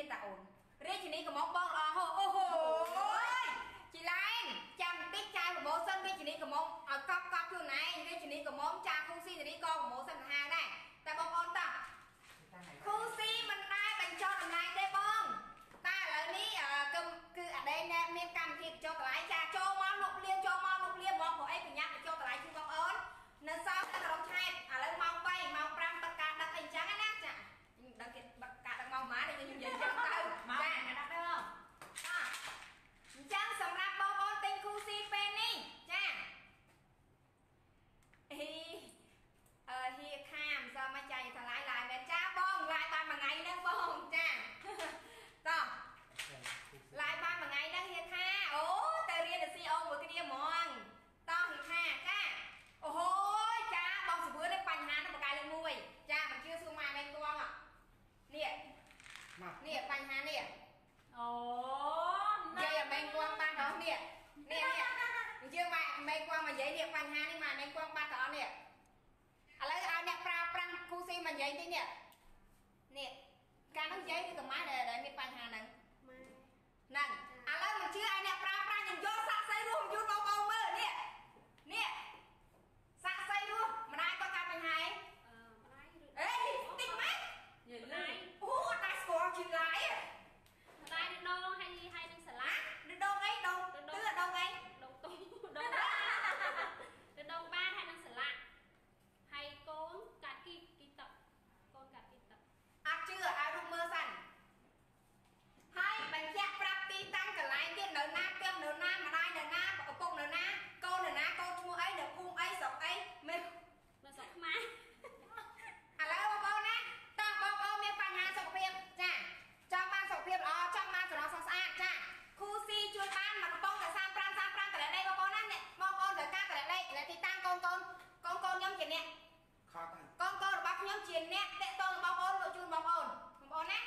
รียนตะอุ่นเรียนทีนี้ก็มองบ้องโอ้โหโอ้โหchị Lan chăm biết trai của bố sân với chị đi của mông ở cọc cọc chỗ này với chị đi của mông cha không xin thì đi con của bố sân hai này ta bông con ta không xin mình nay mình cho thằng này đây bông ta là lý cầm cứ ở đây nè miếng cầm thịt cho cái cha cho món lục liên món của em của nhà cho cái chứ không ớn nên sao ta là đồng hai ở đây mong bay mong pram bạc cà đặt thành trắng nát chả đặt cái bạc cà đặt mong má để nhìn nhìn trong tay má đã đặt được khôngจังสำหรับบอกอติงคูซีเป็นนี่จ้าเฮียข้ามจะมาใจทลายลายแบบจ้าบ้องลายบ้านมาไงนั่งบ้องจ้าต่อลายบ้านมาไงนั่งเฮียข้าโอ้แต่เรียนเด็กซีโอหมดที่เดียวมองต่อเฮียข้าจ้าโอ้โหจ้าบ้องสบู่ได้ปัญหาในประการเลยมุ้ยจ้ามันเชื่อซูมาเป็นตัวอ่ะเนี่ยเนี่ยปัญหาเนี่ยโอ้ยายแมงกวางบ้านเขาเนี่ยเชื่อไหมแมงกวางมันใหญ่เนี่ยปัญหานี่มาแมงกวางบ้านเขาเนี่ยอะไรเอาเนี่ยปลาปลาคูซีมันใหญ่ที่เนี่ยเนี่ยการต้องใหญ่ที่ต้นไม้เลยได้มีปัญหาหนึ่งนั่นอะไรมันเชื่อไอเนี่ยปลาปลาอย่างย่อสักไซรูมยูโรบอลเมอร์เนี่ยเนี่ยสักไซรูมมันได้ก็การปัญหาเอ้ยติ๊กไหมโอ้ตายสกอร์ชิลไลLại được đâu hay đang xả lá được đâu ấy đâu tức là đâu ấy đâu tu đâu được đâu ba hay đang xả lá hay con cả kỳ tập con cả kỳ tập à chưa à rung mơ sẵn hay bánh kẹt prati tăng cả lái tiền nở na tiêm nở na mà đai nở na ở cùng nở na câu mua ấy được cung ấy sọc ấy mệt mà sọc má à lấy bao bao nè tao bao bao miếng bánh hà sọc miếng chảจ้าบ้านสกปรกอ๋อจ้าบ้านสกปรกสะอาดจ้าครูซีช่วยบ้านมันป้องแต่สร้างแต่ละได้ป้องนั่นเนี่ยมองป้องแต่ก้าแต่ละได้และที่ตั้งกองย่อมเขียนเนี่ยกองบักย่อมเขียนเนี่ยเตะตรงมองป้องเราช่วยมองป้องนะ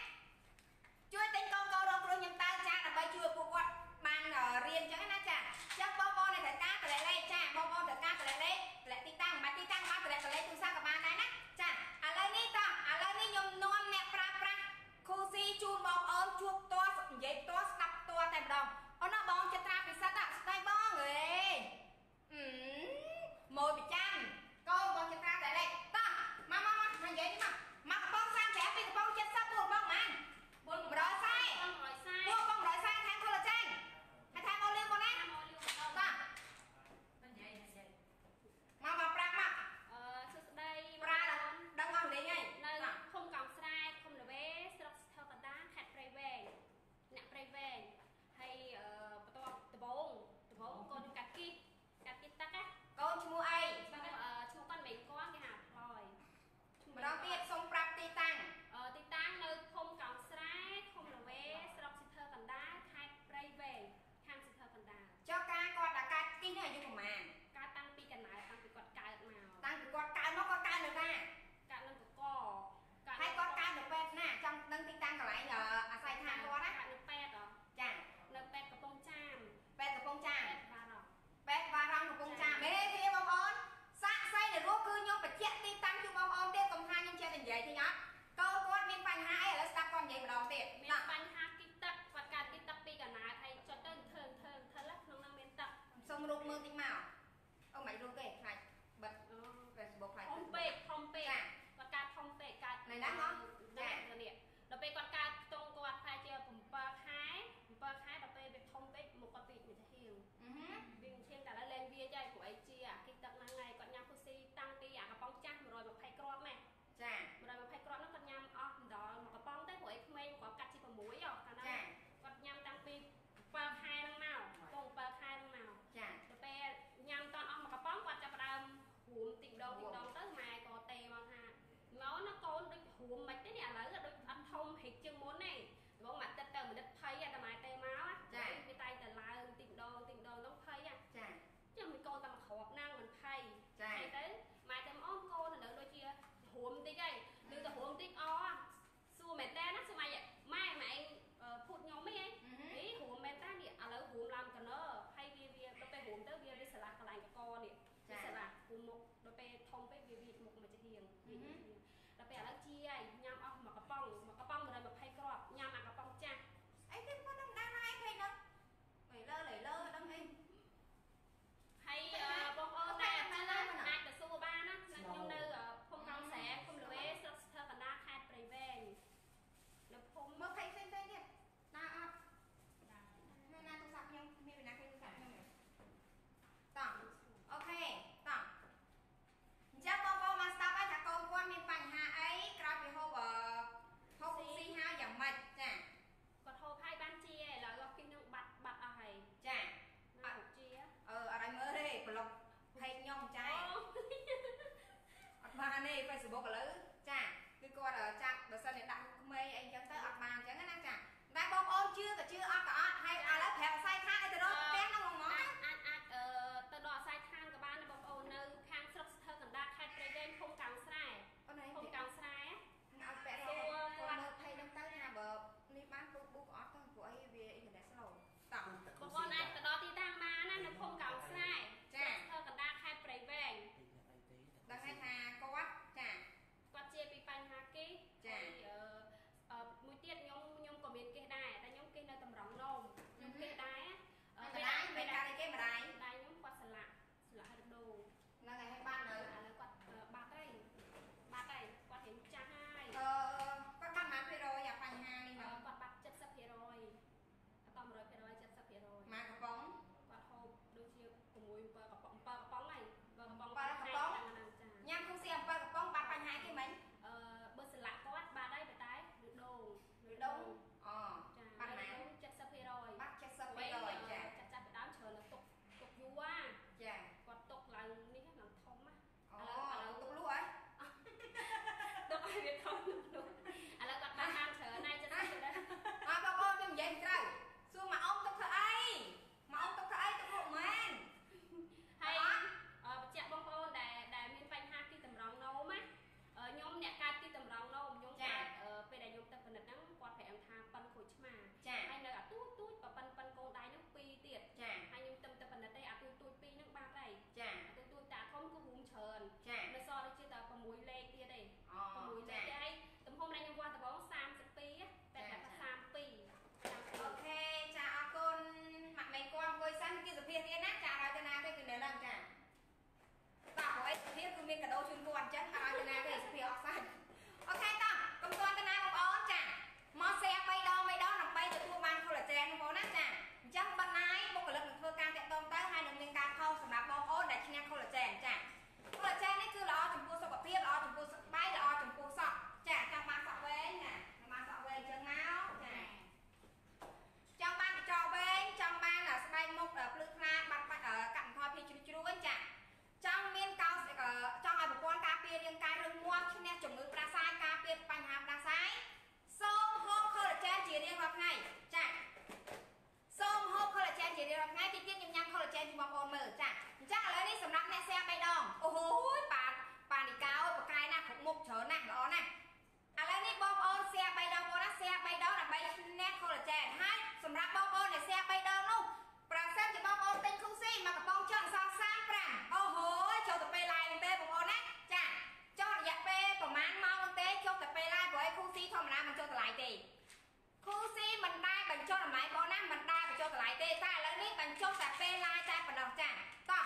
ช่วยติดกองเราช่วยยิ้มตาจ้าแต่ไปช่วยพวกวัดบ้านเรียนจังนะจ้าจ้าป้องในแต่ก้าแต่ละได้จ้ามองป้องแต่ก้าแต่ละได้และที่ตั้งบ้านแต่ละตุ้งซ่ากับบ้านได้นะจ้าอะไรนี่ต่ออะไรนี่ยมนวลเนี่ยปลาครูซีจูนบอกเอิญจูบตัวใหญ่ตัวสับตัวแต่ดองเอาหน้าบองจะตราพิซซ่าตัดสไตล์บ้องเลยโมบิจังก็บองจะตราแต่เลยตั้งมามันใหญ่นี่มาป้องสร้างแผลเป็นป้องเจ็บซาปูนบ้องมันบุญร้อยไส้บัวป้องร้อยไส้แทนคนละแจ้งให้แทนเอาเรื่องคนนั้นตั้งมาปลามาปลาดังงอนเลยไงคงกองสไลด์คงเดเวสล็อกเทอร์กันด้านแคดไพรเวงเนี่ยไพรเวงให้ประตูตะบงก้นกัดกินตักก้นชูไอชูก้นเหม็นก้นกันหาพลอยเราเตรียมทรงปรับตีตั้งเลยคงกองสไลด์คงเดเวสล็อกเทอร์กันด้านแคดไพรเวงข้างเทอร์กันด้านเจ้ากากอดอากาศที่เนี่ยอยู่ประมาณกาตั้งปีกันไหนตั้งปีกอดกายมาตั้งปีกอดกายมากกว่ากายหรือไงกายนั่นก็ก่อให้กอดกายหรือเป็ดน่ะจำตั้งปีตั้งกับอะไรเหรออาศัยทานก็ได้หรือเป็ดเหรอจ้ะหรือเป็ดกระพงจามเป็ดวารองกระพงจามเฮ้ยที่บอมออนสะใส่เดี๋ยวรู้คือโยมไปเจี๊ยตีตั้งอยู่บอมออนเด็กกำลังยังเชียร์เป็นใหญ่ที่เนาะก็ตัวมีปัญหาแล้วสตาร์ก่อนใหญ่มาลองเด็กมีปัญหากิตักประการกิตักปีกันไหนไทยจอดเดินเทินลักน้องนางเมตักสมรุกมือติ๊กหมาông mày luôn kệ này bật Facebook này không bê quạt cà không bê cà này nắng không nè rồi nè đập bê quạt cà trong quạt phải chơi bấm bơ khái đập bê không bê một con vịt mình sẽ hiểu bình thường cả là lên bia chơi của ai chia cái tận là ngày còn nhau cosi tăng đi à cái bóng trắng rồi một phay cọp này rồi một phay cọp nó còn nhau đó một cái bóng tới của em mày có cắt chỉ còn muối rồi còn đâu còn nhau tăng điเปิดไฮดังเมาโป่งเปิดไฮดังเมาจ้ะจะไปยำตอนออกมากระป๋องกว่าจะประดมหูมติดดองเต้ไม้ก่อเตะบางฮะง้อน้าโกนด้วยหูมมันเนี่ยหลายก็ด้วยอันทมเห็ดเชียงม้วนนี่บอกมันจะเติมมันจะเพย์อะแต่ไม้เตะม้าอ่ะจ้ะมีไตแต่ลายติดดองต้องเพย์อะจ้ะยังมีโกนแต่มาขอบนั่งมันเพย์จ้ะไอ้เต้ไม้เตะอ้อมโกนแต่เดินโดยเชียหูมติดไงดูแต่หูมติดอ้อซูเมต้านะสมัยไม่พูดงงไหมไงนี่หูเมต้าเนี่ยอะไรหูรำกันเนอะให้เวียเราไปหูเต้าเวียไปสลักกระไรกับกอเนี่ยไปสลักหูหมกเราไปทองไปเวียหมกมันจะเทียงเราไปอะไรเจียยำเอาหมากกระป๋องอะไรแบบไพ่กรอบ chưa à, có hay à lấy thẻ sai thang cái đó té nó ngóng ngóng từ đó sai thang các bạn bông ồn nơi khang sốc thơ cần đa khai tây đen không càng sai không càng sai á à vẽ rồi còn một thầy đông tây nhà bờ ni bán bút bút ót thôi của ai về internet slow tặng bông ồn này từ đó thì đang mà nó không càng sai thơ cần đa khai tây đen đang hay thà có quát chả quát chia bị pan hà kí chả mũi tiết nhông có biến kê đài ta nhông kê nơi tầm róng nồm nhông kê đài á kê đài kê đài nhông quạt sẵn lạc được đồ là ngày hay bạn đấy là quạt ba tay quạt hình cha hai quạt bát mát phê rồi à phanh hai đi mà quạt bát chất sắp phê rồi tầm rồi phê rồi chất sắp phê rồi mà có bóng quạt hộp đôi chiếc cùng mùi bóng này nhằm không xem bóng bát phanh hai kia mấy bớt sẵn lạc quạt ba đây phải tái đúng bạn nào chặt sập rồi bắt chặt sập rồi chặt chặt đám chờ là tục vua còn tục là ní làm thông á là tục lúa ấy tục ai biết không là còn ba năm chờ nay chặt sập đấy à bà con đừng dậy trời xuống mà ông tục thợ ấy tục ruộng men hay chặt bông con để miên vanh ha khi tầm ròng nấu má nhóm nè cát khi tầm ròng nấu nhóm cát về đại nhóm tập phần đất nắng quạt phải ăn thang pan khối chma hay nơi tút và pan con đai nước pi tiệt hay nhóm tập phần đất đây tút pi nước ba đây tút ta không cứ hùng chờn nơi so đây chưa tập còn muối lê kia đây còn muối lê đây tầm hôm nay nhóm qua tập bóng sam sập pi á tại cả sam pi ok chào con mặt mày quang với xanh kia tập viên kia nát chào đại tên nào đây cứ để làm cả bảo của anh thì cứ miên cả đôi chân quần chân à cái này thì phải học sai ok ta công con cái này không có chả mò xe bay đó nằm bay từ thua ban không là chèn không có nát chả chắc ban nay một cái lần mình thưa ca chạy tôm tới hai đường liên ca không sầm đá bom ôn đại chi không là chèn chả không là chèn đấy cứ lo chồng cô sọc bia lo chồng cô bay lo chồng cô sọc chả trong ban sọc về nhỉ ban sọc về chân máu trong ban trò bên trong ban là bay mộc ở lưng ra bắt ở cạnh coi phi chú anh chả trong miên cao sẽ trong ngày một con cá pia liên cai rừng mua cho nên chủng ngữ ra sai cá pia bành hàm ra sai sôm hôm khơi là chen chỉ liên hợp ngày chả sôm hôm khơi là chen chỉ liên hợp ngày tiết nhâm nhâm khơi là chen chỉ bọc ồn mở chả chắc là lấy đi sầm nắp nè xe bay đòn ôi bà đi cao ơi bà cai nè khổng mục chớ nè đó nè à lấy đi bọc ồn xe bay đòn bọc xe bay đó là bay nè khơi là chen hai sầm nắp bọc ồn là xe bay đòn luôn bà xem thì bọc ồn tinh không gì mà bọc chọn sao sai cho tập bay lại tê bông ôn á chả cho dẹp bê còn mang mau tê cho tập bay lại với khu si thôi mà cho tập lại thì khu si mình đai bằng cho là máy có năng mình đai và cho tập lại tê ta lấy biết bằng cho tập bay lại ta phần đầu chả to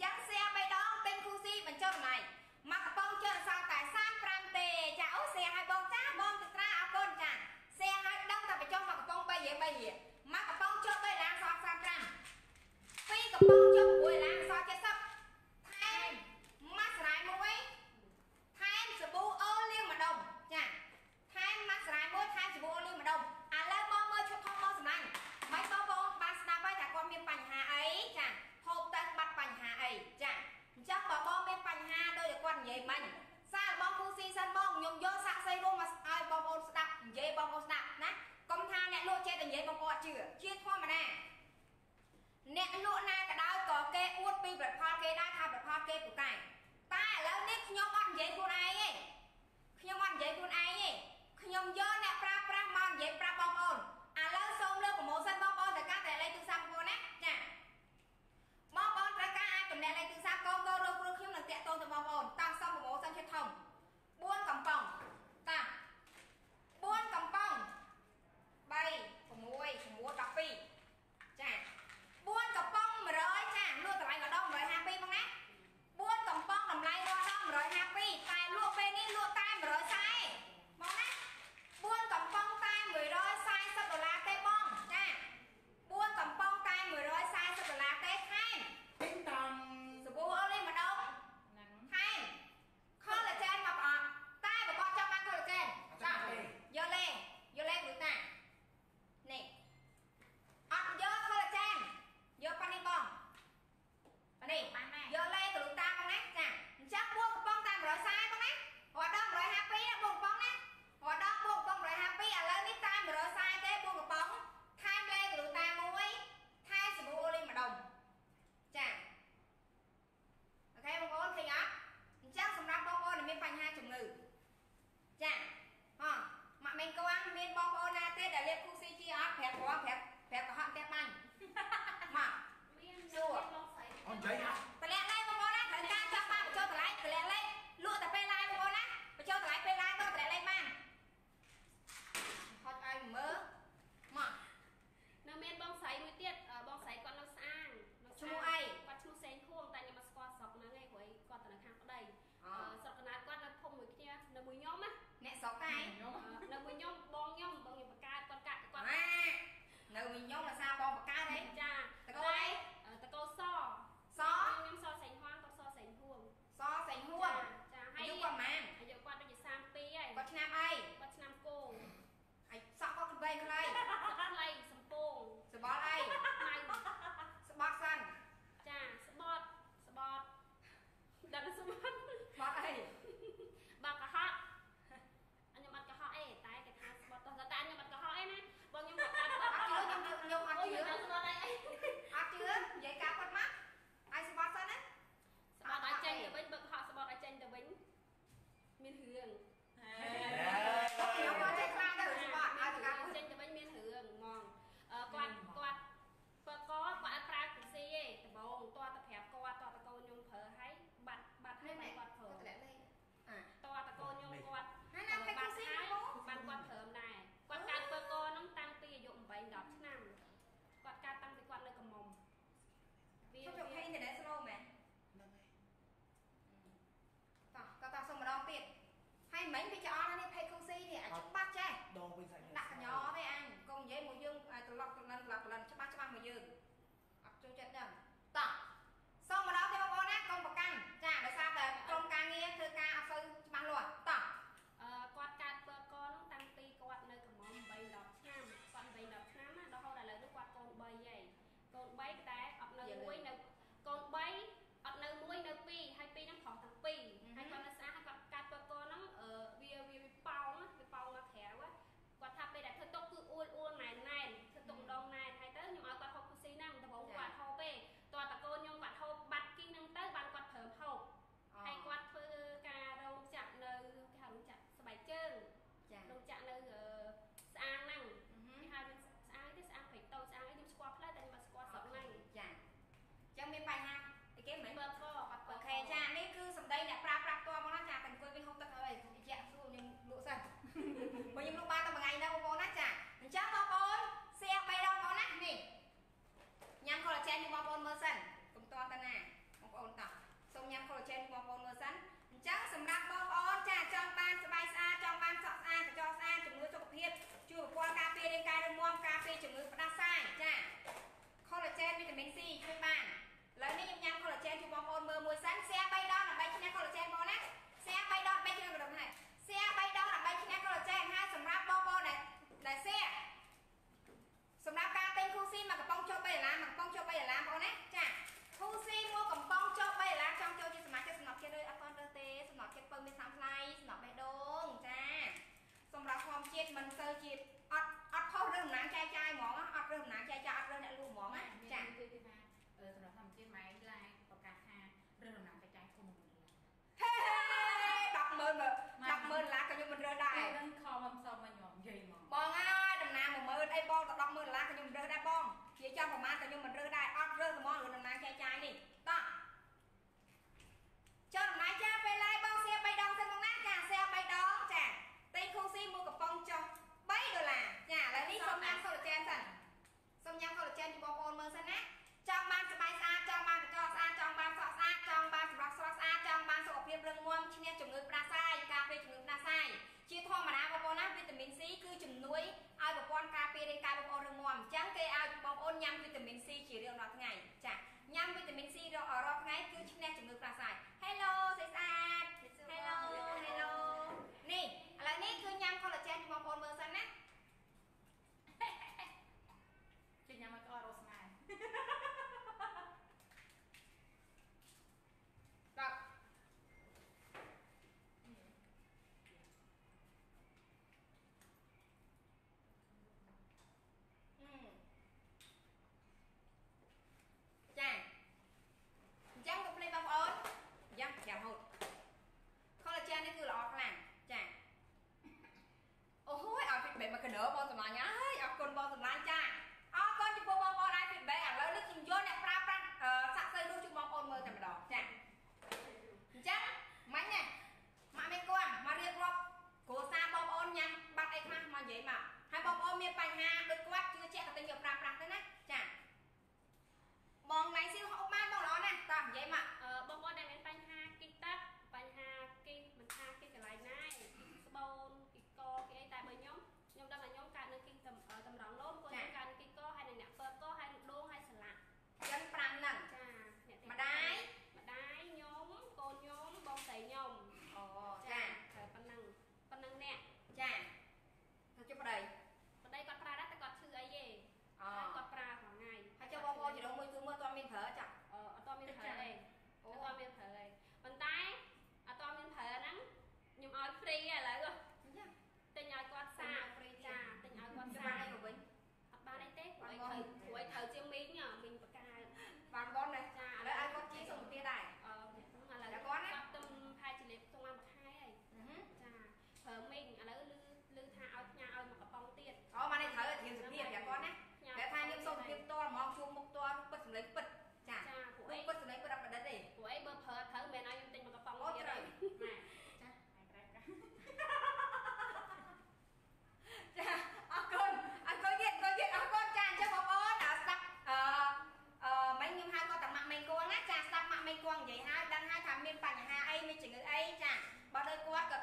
chắc xe bay đó tên khu si mình cho này mặc bông cho sao tại sao pram tê cháu xe hai bông cá bông thực ra áo con chả xe hai đông ta phải cho mặc bông bay dễ mặc bông cho bay lá sao sao pram phi cặp bông cho buổi lá sao chết sắp mát mũi thay sữa bú ô liu mà đồng nha thay mát rái mũi thay sữa bú ô liu mà đồng à lấy bom mơ cho thông mơ sầm anh mấy bom bom ba sna bay thả con miếng bánh hà ấy chả hộp tay bắt bánh hà ấy chả chắc bỏ bom miếng bánh hà đôi để quan nhảy mình sao bom khu si san bom nhung vô sạ xây luôn mà ai bom ôn đập dễ bom ôn đập nè công tha nè lụa che từng dễ bom ôn chừa chia thôi mà nè nè lụa na cả đôi cò mấy cái cho nó đi pay công si thì à chúc bác che đồ bình sạch đặt nhỏ với anh công với mùi dương từ lần cho bác mùi dương chú chết nhầm tỏ xong mà đó theo con á con bậc căn chả để sao về trong ca nghe thưa ca học sư bằng luôn tỏ quạt cát bờ con tăng ti quạt nơi cầm món bầy đọt khám con bầy đọt khám á đó không là lời nước quạt con bầy vậy con bấy cái ập nơi muối nơi con bấy ập nơi muối nơi pi hai pi năm khoảng thằng pi hai con nó xa hai quạt cát bờ con nó ở vì bao nó khéo á quạt tháp đây là thưa tông cứ uôn này thưa tông đông này hay tới nhưng mà quạt hộp xí năng tập bóng quạt hộp về toàn tập cô nhưng quạt hộp bật kinh năng tới bàn quạt thở hộp hay quạt phơi cà đầu chạm nơi cái hàng chạm bảy chân đầu chạm nơi sáng năng cái hai bên sáng cái sáng phải tàu sáng cái dùng squat lại thành bật squat sáu này chẳng bên bài ha thì cái mấy bờ co bật bật khe cha đấy cứ sầm đây nè pra to món ăn chả cần quên bên không tập rồi thì chẹt xuống nhưng lụa sần mà nhưng lúc ba tao bằng ngày đâu con nát chả mình chắc con xe bay đâu con nát nè nhang con là chen nhưng con mơ sần cũng to ta nè con tập xong nhang con là chen nhưng con mơ sần chắc sầm đắp con chả trong ban sờ bay xa trong ban sọ xa phải cho xa chừng nữa cho cục hiệp chưa qua cà phê đến cà đông muông cà phê chừng nữa đã sai chả con là chen vitamin C trên bàn lấy đi nhang con là chen chụp bóng ôn mưa mùi sáng xe bay đó là bay trên nhang con là chen bóng á xe bay đó bay trên đồng này xe bay đó là bay trên nhang con là chen hai sầm ráp bo này là xe sầm ráp ca tên khu xin mà cầm bông cho bay là bằng bông cho bay là bóng á chả khu xin mua cầm bông cho bay là trong cho sầm ráp cho sầm ráp chơi đây con đơ tê sầm ráp chơi bơm bên sáng play sầm ráp bay đông chả sầm ráp hòm chết mình sơ chìm ọt thâu rừng nắng chai món á ọt rừng nắng chai ọt rừng lại lù món á chảสำหรับทำเช่นไม้ลายประกาศหาเรื่องหนังกระจายคมเฮ้ดักเมินแบบดักเมินละกันยังมันเรือได้เรื่องคอมันซอมมันหยองใหญ่หมอบองอ่ะดำน้ำมันเมินไอ้บองดักเมินละกันยังมันเรือได้บองเยี่ยจ้าประมาณกันยังมันเรือได้ออดเรือสมองหรือดำน้ำกระจายนี่ต่อเจ้าดำน้ำจ้าไปไล่บองเสียไปดองเส้นตรงนั้นจ้าเสียไปดองจ้าตีคู่ซีมือกับปองจงใบเดือดละจ้าแล้วนี่ส้มยำข้าวเหนียวเจนสันส้มยำข้าวเหนียวเจนที่บองโอนเมินสันนะtrong ban sờ bay xa trong ban cho xa trong ban sọ xa trong ban sờ sọ xa trong ban sọ viêm răng muông trên em chủng ngực ra sai cà phê chủng ngực ra sai chia thô mà đá bông nát vitamin C cứ chủng núi ai bông con cà phê đây cà bông răng muông trắng cây ai bông ôn nhâm vitamin C chỉ riêng nó ngày chả nhâm vitamin C đó ở đó ngày cứ trên em chủng ngực ra sai hello say sad hello nè lại nè cứ nhâm con là chen bông con mưa xanh nè chị nhâm mà có rose này đọc chàng chàng có play bóng ổn dạ chào hụt không là chàng đấy cứ lọt làng chàng ôi ở việc bệnh mà cái nửa bó tụi nó nhá hơi ở con bó tụi nó chàng con chụp bóng bóng ai bị bé ở lớp chúng vô này pra sạc dây luôn chụp bóng ôn mơ thằng đó nè chắc máy này mà mấy con mà riêng bóng của xa bóng ôn nhăn bắt ấy khác mà vậy mà hai bóng ôn miếng bánh ha được quát chưa che cả tên nhiều pra thế này nè bóng này siêu hậu ban bóng đó này tạm vậy mà bóng ôn này miếng bánh ha kinh tắc bánh ha kinh mình ha kinh cái này này bóng cái co cái ấy tại bởi nhóm đang là nhóm cạn được kinh tầm tầm rắn lốp của nhóm cạn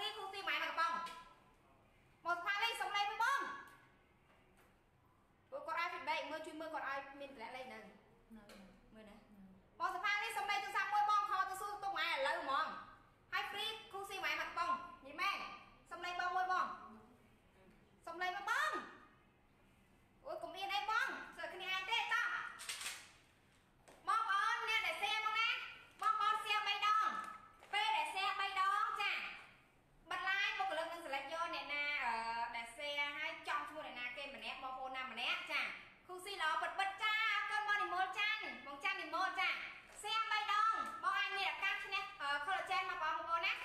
phí khu ti máy mà bông một pha ly sống lên với bông còn ai phải bậy mưa chui mưa còn ai mình lại lên nè mưa nè một pha ly sống lên từ sáng mưa bông kho từ xưa tôi ai là lâu mòn hai phí khu ti máy mà bông nhìn mẹ sống lên bông môi bông sống lên với bông ôi cũng yên đây bông giờ cái này ai tết ta bông bông nè để xem bông nè bông xe bay đong p để xe bay đong chả bật lái một cái lần nữa sẽ lại vô nè nè ở để xe hai trong chua này nè kem mình nè bông phôn nằm mình nè chả khu xi lò bật bật cha cơn bông thì món chăn thì món chả xe bay đong bông anh như là cắt nè không là trên mà bông bông nè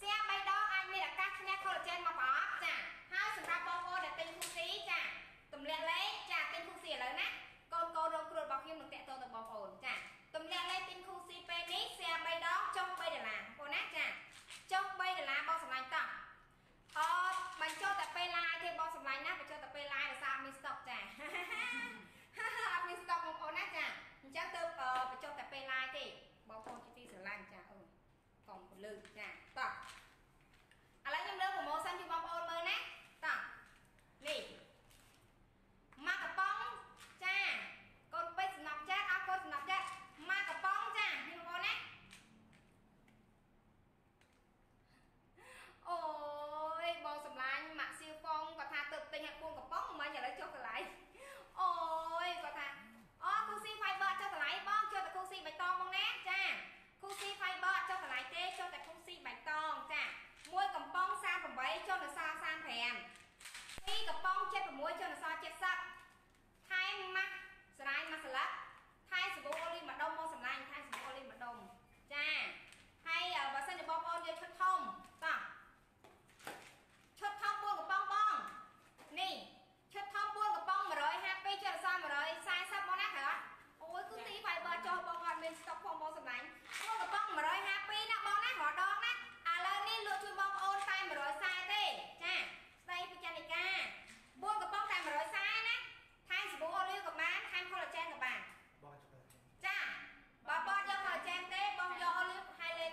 xe bay đong anh như là cắt nè không là trên mà bông chả hai sừng ra bông bông để tinh khu xí chả tùm lẹ lấy chả tinh khu xì lớn nè con rong cột bọc kim được tẹt tô được bọc ổn chả tùm lẹ lấy tinh khu xì pe ní xe bay đó trong bay để làm con nát chả trong bay để làm bao sầm lạnh tặng mình cho tập pe lai thêm bao sầm lạnh nát mình cho tập pe lai là sao mình stop chả mình stop một con nát chả chắc từ mình cho tập pe lai thì bọc ổn chi tiết sầm lạnh chả còn một lư chả tặng lấy những lư của màu xanh cho bọc ổn mới nát tặng nè ma cà bông cha con bê nọc chết áo con nọc chết ma cà bông cha nhìn con đấy ôi bông sầm lạnh mặc siêu phong có thà tự tình hạt buông cà bông mà nhà lấy cho cái lái ôi có thà cusi fiber cho cái lái bông cho cái cusi bạch tông bông nét cha cusi fiber cho cái lái tê cho cái cusi bạch tông cha mua cà bông sang cà bấy cho nó xa sang thèm đi cà bông chết và muối cho nó so chết sập thay mà sờ lấp thay sờ bông oli mà đông màu sầm lanh thay sờ bông oli mà đông cha hay bà xanh để bông oli cho thông ta cho thông buông của bông bông nè cho thông buông của bông mà rồi happy cho nó so mà rồi sai sắp món nát hả ôi cứ tí phải bờ cho bông còn mình stop không màu sầm lanh buông của bông mà rồi happy nè bông nát họ đong nát à lên đi lựa cho bông oli sai mà rồi sai thế cha đây bây giờ này ca buông của bông này mà rồi sai nè hai sữa bột olive của bạn hai collagen của bạn cha bà bón cho collagen té bón cho olive hai lên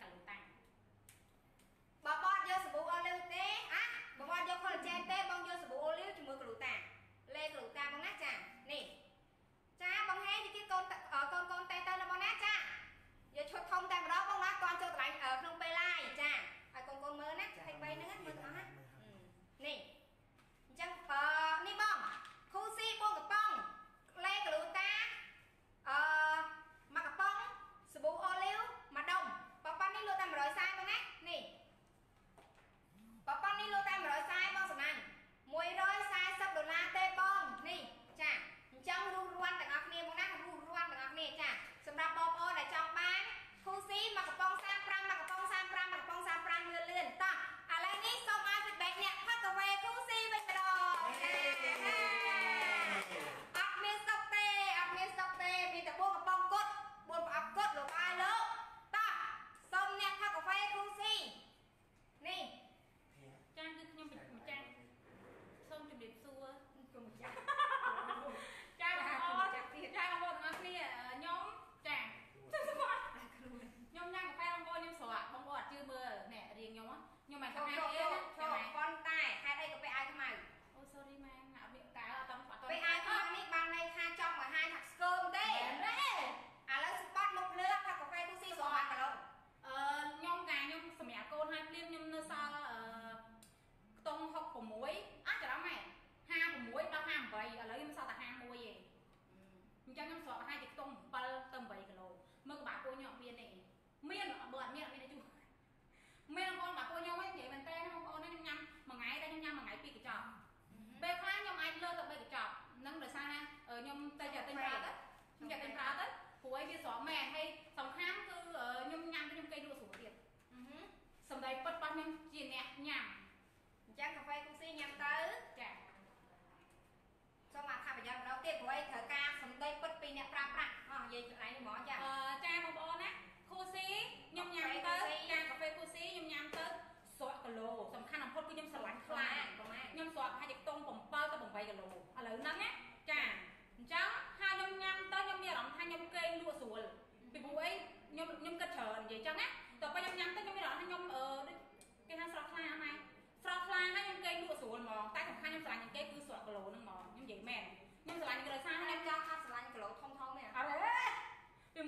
cả lúa tàng bà bón cho sữa bột olive té á bà bón cho collagen té bón cho sữa bột olive chỉ mới cả lúa tàng lên cả lúa tàng bón nát cha nè cha bón hé thì cái con tay tay nó bón nát cha giờ cho thông tay mà đó bón nát con cho tụi anh ở trong bê lai cha con mơ nát cho anh bay nữa mơ tao hết nè chẳng nè bông khu si buông cặp bông le cà lù ta mà cặp bông sờ bú ô liu mà đồng bà con đi lô tam rồi sai bông nè nè bà con đi lô tam rồi sai bông sầm lanh mùi rồi sai sắp đồ la tê bông nè chả trong ru ruan tặng ngọc nè bông nát ru ruan tặng ngọc nè chả sầm ra bông ô để trong bán khu si mà cặp bông sang pram mà cặp bông sang pram mà cặp bông sang pram lươn lươn ta à lại ní xong ai bị bệnh nè phát cà phê khu si bên rồi vì ta buông bông cốt buông bắp cốt được ai lớn ta xong nè pha cà phê cozy nè trang cứ nhung mình trang xong chụp đẹp xua cùng trang trang một nó kia nhóm trang nhóm nhang cà phê không bôi nhung sọt không bọt chưa mưa nè riêng nhóm á nhưng mà không ai kia con tài hai đây cà phê ai cái mày ôi sorry mà ngạo miệng cá ở tấm quả tôm ai không biết ban nay hai trong và hai thằng cơm đấy đấy à lấy spot một lứa thằng cà phê tuxi rồi mà đâu nhom gà nhom sầm mẹ côn hai liêm nhom nơ sa tôm hộp của muối á cho đó mày hai của muối ba hàng vậy à lấy nhom sao tạt hàng muối vậy cho nhom sọt hai thịt tôm ba tôm vậy cả rồi mơ các bạn cô nhom miên này miên bợn miên này chú miên con bà cô nhom ấy nhảy mình tên không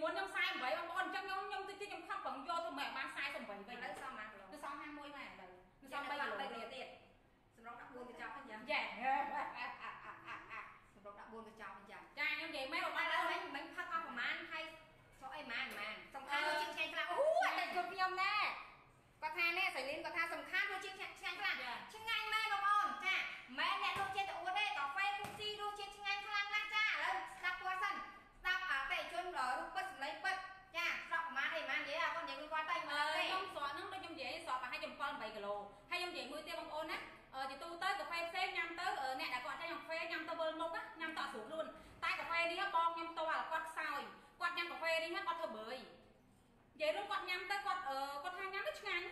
muốn nhông sai vậy ông con chắc nhông tôi chứ nhông khóc bằng vô tôi mẹ ba sai xong vậy vậy đấy sao mà nó xong 20 mà rồi nó xong bây giờ bây tiền xong đó đã buồn cho anh nhỉ dạ xong đó đã buồn cho anh nhỉ trai nhông vậy mấy ông ba đâu đấy bánh phát con của má hay số ai mà xong tha nó chiếc chai ra ú tại chuột nhông nè có tha nè xảy lên có tha xong khát nó chiếc chai ra chiếc ngay mẹ nó con cha mẹ mẹ nó trên tụi đây có quay cũng si đua chiếc ngay khang ra cha lên đặt qua sân đáp à tay chôn rồi lúc bớt lấy bớt cha sọt má này má vậy à con nhảy qua tay mà không sọt nó trong dễ sọt mà 200 con 7 kg 200 dễ nuôi tiêu bông ôn á thì tôi tới cà phê phê nhâm tới nè đã còn cho nhầm phê nhâm tơ bơ mốc á nhâm tọa xuống luôn tay cà phê đi hết bong nhâm to là quạt soi quạt nhâm cà phê đi hết quạt thơ bưởi vậy luôn quạt nhâm tới quạt quạt hai nhâm ít ngắn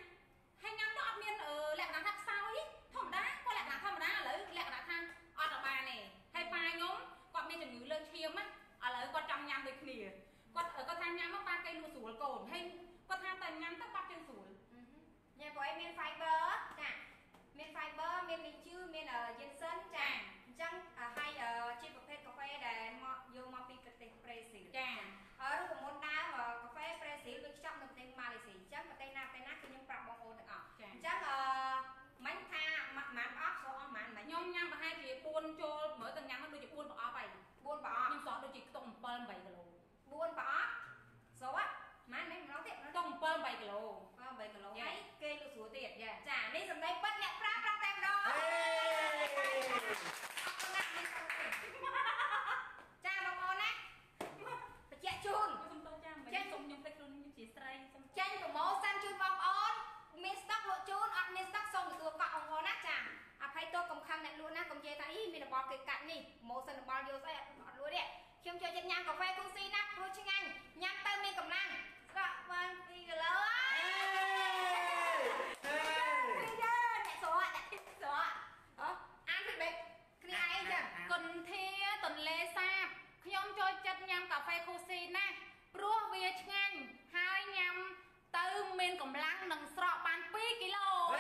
hai nhâm đó miên lẹ nắng thắt sao ý thòng đá có lẹ nắng thòng đá lấy lẹ nắng thang ở tập ba này hay pha nhóm quạt miên chừng ngứa lên khiêm á lấy quạt trong nhâm được nè quạt ở quạt than nhâm mắc ba cây lúa sủi cồn hay quạt than tần nhâm tới quạt trên sủi nhà của em miên fiber nè miên fiber miên mình chưa miên ở dân sân chàng chăng hay ở trên cà phê để vô mọc đi cái tên Brazil chàng ở lúc của môn đá mà cà phê Brazil bên trong được tên Malaysia chắc mà tên nát cái những bạc bông ô được ở chắc mảnh tha mặt mán óc số ong mán mà nhom nhang và hai chị buôn trôi mở tầng nhang nó đôi chị buôn bỏ vậy buôn bỏ nhưng sọ đôi chị tùng pơm 7 kg buôn bỏ số á má mấy nó tiện nó tùng pơm 7 kg 7 kg ấy kê nó số tiền vậy trả đi xong đấy bắt nhạc rap ra tem đó cha bông on á phải chạy chun chạy cùng nhung tay luôn những chị say chạy của mẫu sang chun bông on miếng stock lộ chun ăn miếng stock xong rồi cọ ông on á chả phải tôi công khăn này luôn á công chế ta ý mình là bò cái cạnh đi mẫu sân bò vô say bọt luôn đấy khiêm chơi chân nhang cà phê công si nắp luôn chân anh nhang tay mình cầm năng rồi vâng đi rồi đại số ạ đại số ạ ăn phải bịch cái này chứ cần thia tuần lễ xa khiêm chơi chân nhang cà phê công si nè rúa về chân anh hai nhang tư mình cầm năng nâng sọ bàn 2 kg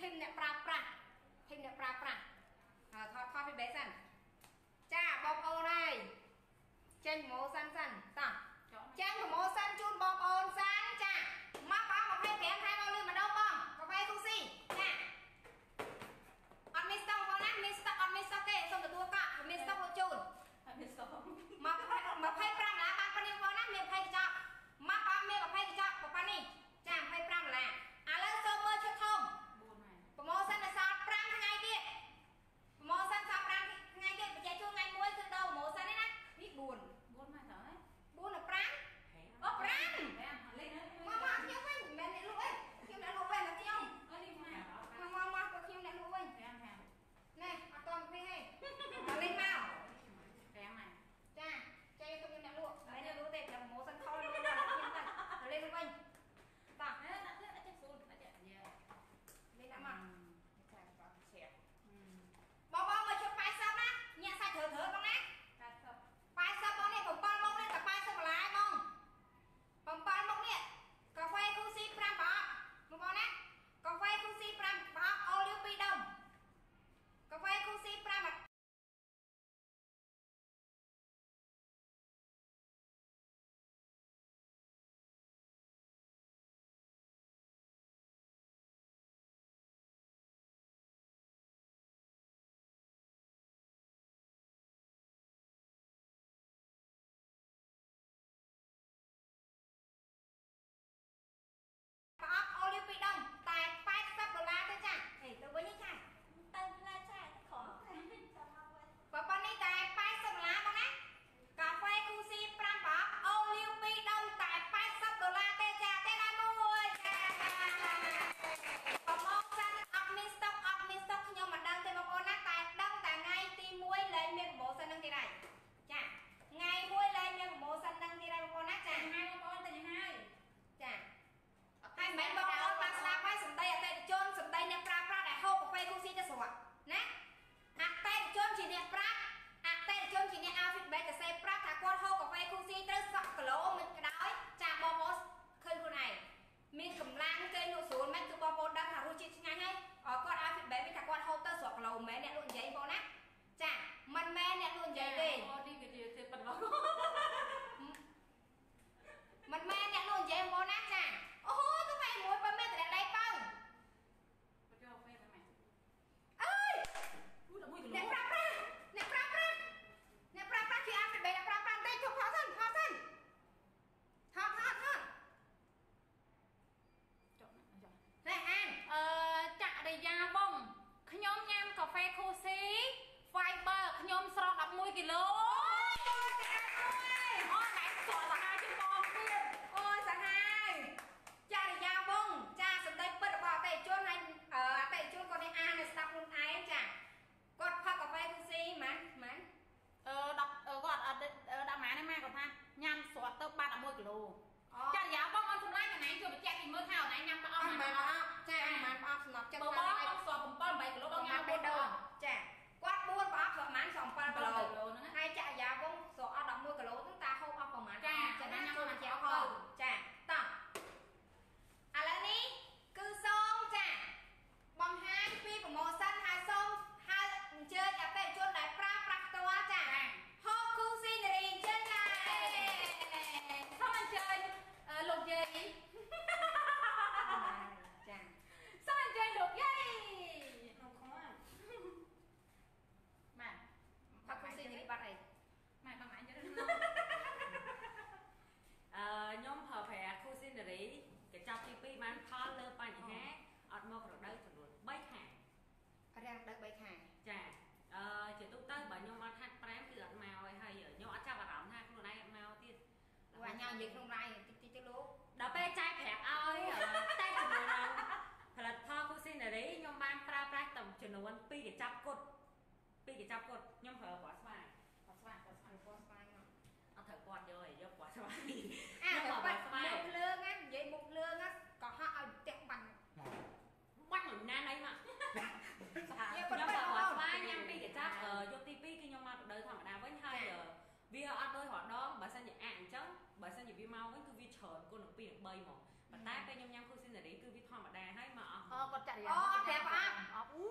thêm nẹp pra pra thêm nẹp pra pra thoa phim bé dần cha bông ôn này trên mố xanh xanh ta trên của mố xanh chun bông ôn sáng cha mắc bao một hai kém hai bao lươn mà đâu bông có quay không xì nha ăn miếng xong con ăn miếng xong ăn miếng xong kệ xong rồi tua cọ miếng xong rồi chun mà phải pram lá bạc con đi con ăn miếng phải cho mắc bao miếng mà phải cho của con đi cha phải pram là à lên sơ mơ cho thông của mố xanh là sao pram ngay kia mố xanh sao pram ngay kia mà chạy chun ngay muối từ đầu mố xanh đấy nè biết buồn buồn mà thở ấy buồn là pram ô pram mà mọc nhiều quên mẹ này lụi khiêm đã lụi về là tiêu mà có khiêm đã lụi này mà toàn cái này mà lên màu pram này cha cha cho tôi đã lụi đấy là lụi đẹp là mố xanh thôi luôn là lên lụi ta đấy là đã chết sùn đã chết nhiều lên đã mặc cái này vào sẹo bò bò mà cho pai sập á nhẹ sai thở con á pai sập con này bông bông lên cả pai sập lá bông bông này cà phê không xi pram bọ bông con á cà phê không xi pram bọ ô liu pi đồng cà phê không xi pram bọ hai con tên hai chà hai mấy con ơi ta แฟคูซีไฟเบอร์ขยมสระกับมวยกิโลอ๋อไหนสวนสหายจุดบอมเพียบโอ้สหายจ่าดิยาบงจ่าสมได้เปิดบ่อเตะช่วงนั้นเตะช่วงก่อนในอาในสตั๊กลุงไอ้จ่ากดพักกับแฟคูซีมั้ยมั้ยดับกอดดับหมาในแม่กับท่านยันสวนเติมบ้านกับมวยกิโลจ่าดิยาบงมันสมได้อย่างไหนช่วงมันแจกเมื่อข่าวไหนยังมาออกมาจ่ามันออกสนองจังเลยสวนผมป้อนใบกิโลบางอย่างไปเดินจ่าวัดบูนบอกประมาณ2,000 กิโลให้จ่ายยาบงสอด10 กิโลตั้งตาเข้าออกประมาณจ้าจะได้ยังมันเจ้าเขาจ้าต่ออะไรนี่คือซองจ้าบางห้างพี่ของโมซันหาซองหาเจอจะเป็นชุดไหนปลาปลาตัวจ้าฮอคูซีเดรีเจอได้ถ้ามันเจอหลงเย้จ้าถ้ามันเจอหลงเย้มาพักคุณซีนี่บ้านไหนมาบ้านไหนจะได้ย้อมเผาแผ่คุณซีนี่จะจับปีปีมันพอเลิกไปอย่างนี้อดมอกเราได้ถึงรุ่นใบแข่งแรงได้ใบแข่งจ้ะจะตุ๊กเต้บ่ย้อมมาทัดแปรมเปลือกแมวให้ย้อมจับกระดามทัดคนนั้นแมวที่ว่าย้อมยืนตรงไรที่จะรู้ดอกเบี้ยใจแผ่เอาได้ถึงรุ่นนั้นผลัดพ่อคุณซีนี่ย้อมบ้านปลาปลาต่ำจนวันปีจะจับกดปีกจับกดย่อมเผลอปวดสบายปวดสบายปวดสบายปวดสบายเนาะเอาเถอะปวดเยอะย่อมปวดสบายย่อมปวดสบายมุกเลื่อนงั้นยัยมุกเลื่อนงั้นก็ห้าเอาเตะบังบังเหมือนหน้าไหนมาย่อมปวดสบายย่อมปีกจับย่อมตีปีกย่อมมาđời thằng nào với hai giờ vì ở đây họ đó bà sao nhỉ ảnh chứ bà sao nhỉ vì mau với cứ vì trời cô được pin được bay mà bà ta cái nhom nhom cô xin là đấy cứ vì thằng bà đài hay mà còn chạy đẹp á thằng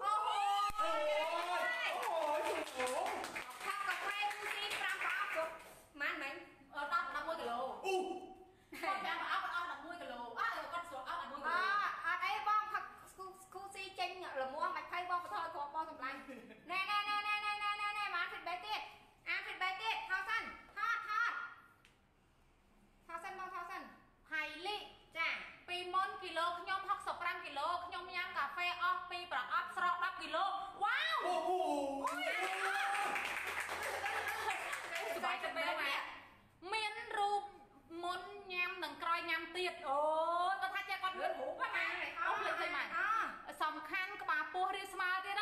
cà phê cứ xin trăm ba chục mán mấy tao đập 10 kg con cha bà áo đập 10 kg con sọt áo đập 10 kg đấy bom thằng cô xin tranh là mua mạch phay bom thôi còn bom tầm lạnh nè nè nè nè nè nè nè nè má thịt bé tiếtอาทิตย์ใบเตะทอสันทอสันบอลทอสันไฮลี่จ้ะปีมอนกิโลขยม65 กิโลขยมย่างกาแฟออฟปีปลาออฟสระ10 กิโลว้าวโอ้โหสบายจังเลยแม่เมียนรูปมอนยำหนังกรอยยำเตียดโอ้ยก็ทัดใจก็เดือดหูก็มาเอาเลยใช่ไหมสำคัญกระป๋าปูริสมาเตโด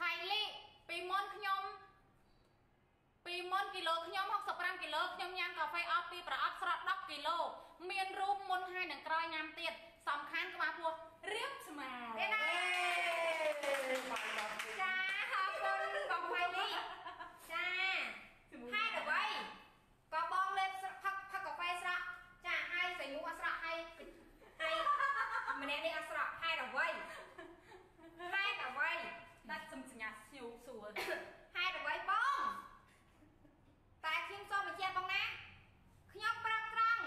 ไฮลี่ปีมอนขยมปีมอนกิโลขยม65 กิโลขยมยางกาแฟออฟปีปลาออฟสระ10 กิโลเมียนรูปมนให้หนังกรอยงามเตียดสำคัญกว่าพวกเรียบสมาร์ทจ้าขอบคุณบอกไฮลี่จ้าให้เดี๋ยวไว้ก็บองเล็บพักกาแฟสระจ้าให้ใส่หมูสระให้มันเนี่ยนี่สระให้เดี๋ยวไว้ให้แต่ไว้ดัดซึมสัญญาสิวสวยให้แต่ไว้บ้องแต่คิมโซไปเชียร์บ้องนะขยำปลากรัง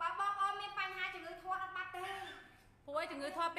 บ้องบ้องมีปัญหาจึงเลยทอดบัตเต้ป่วยจึงเลยทอดป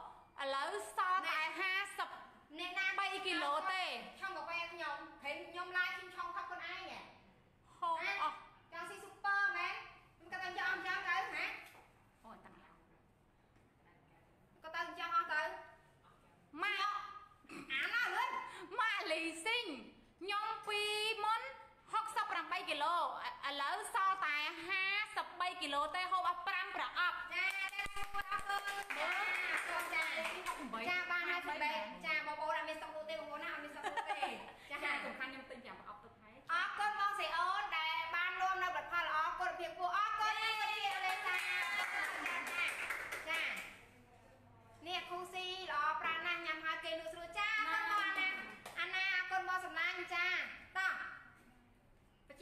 แล้วซอตาย58 กิโลเต้ช่องบอกว่าย้อมเห็นย้อมลายชิ้นช่องทับคนไอ้เนี่ยโหจังซีซุปเปอร์แมนมันก็ต้องย้อมย้อมเลยฮะโอ้ยตังก็ต้องย้อมเลยมะมาลีซิ่งยองปีมอน68 กิโลแล้วซอตาย58 กิโลเต้หอบปรำประอับจ้าได้ตัวอับตัวจ้าบ้าน58จ้าบ่โบราณมีสมุทรเต้บ่โบราณมีสมุทรเต้จ้าสำคัญยังเป็นอย่างประอับตัวไทยอ๋อก้นมองสีโอ๊ตแต่บ้านรวมเราบัดพอละอ๋อก้นเพียงปูอ๋อก้นนี่ก้นเดียวเลยจ้าจ้าเนี่ยคูซีหรอปราณังยำฮาเกนุสรุจ้าคนบอลนะอันนาคนบอลสำนักจ้าต่อไปเช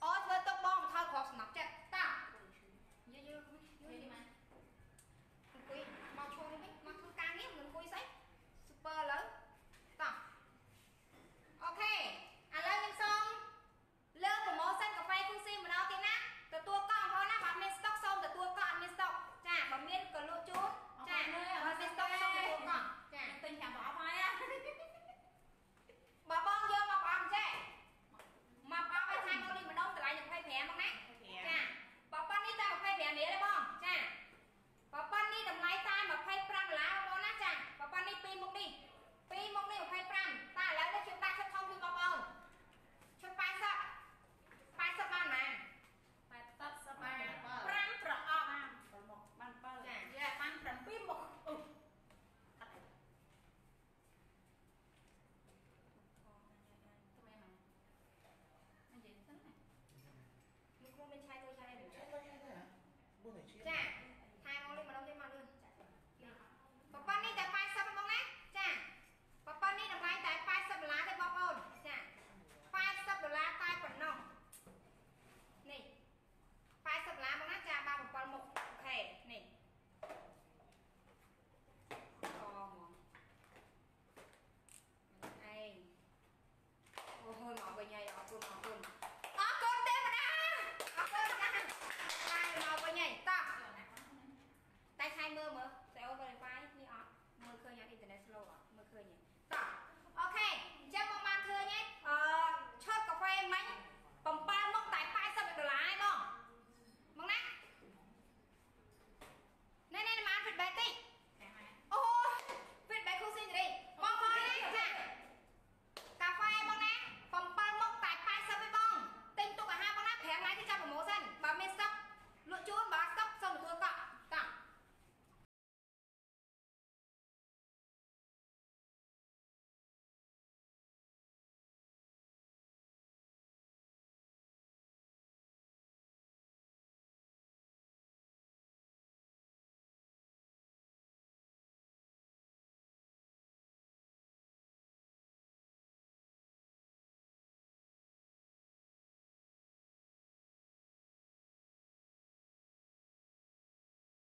โอ้เธอตกบอลทอดขอบสนับจ้าต่อเยอะๆเยอะๆมา nha.